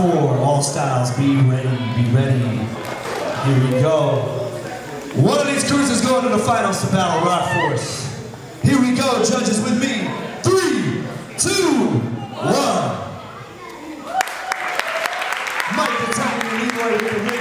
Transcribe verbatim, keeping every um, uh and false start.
four, all styles, be ready, be ready. Here we go. One of these crews is going to the finals to battle Rock Force. Here we go, judges, with me. Three, two, one. Mike the Titan and Leroy with the